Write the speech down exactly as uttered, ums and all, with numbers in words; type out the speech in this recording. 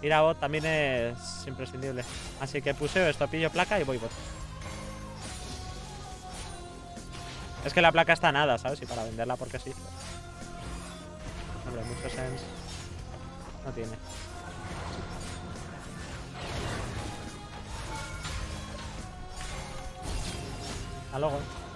Ir a bot también es imprescindible. Así que puseo esto, pillo placa y voy bot. Es que la placa está nada, ¿sabes? Y para venderla porque sí. Hombre, mucho sense no tiene. Hasta luego.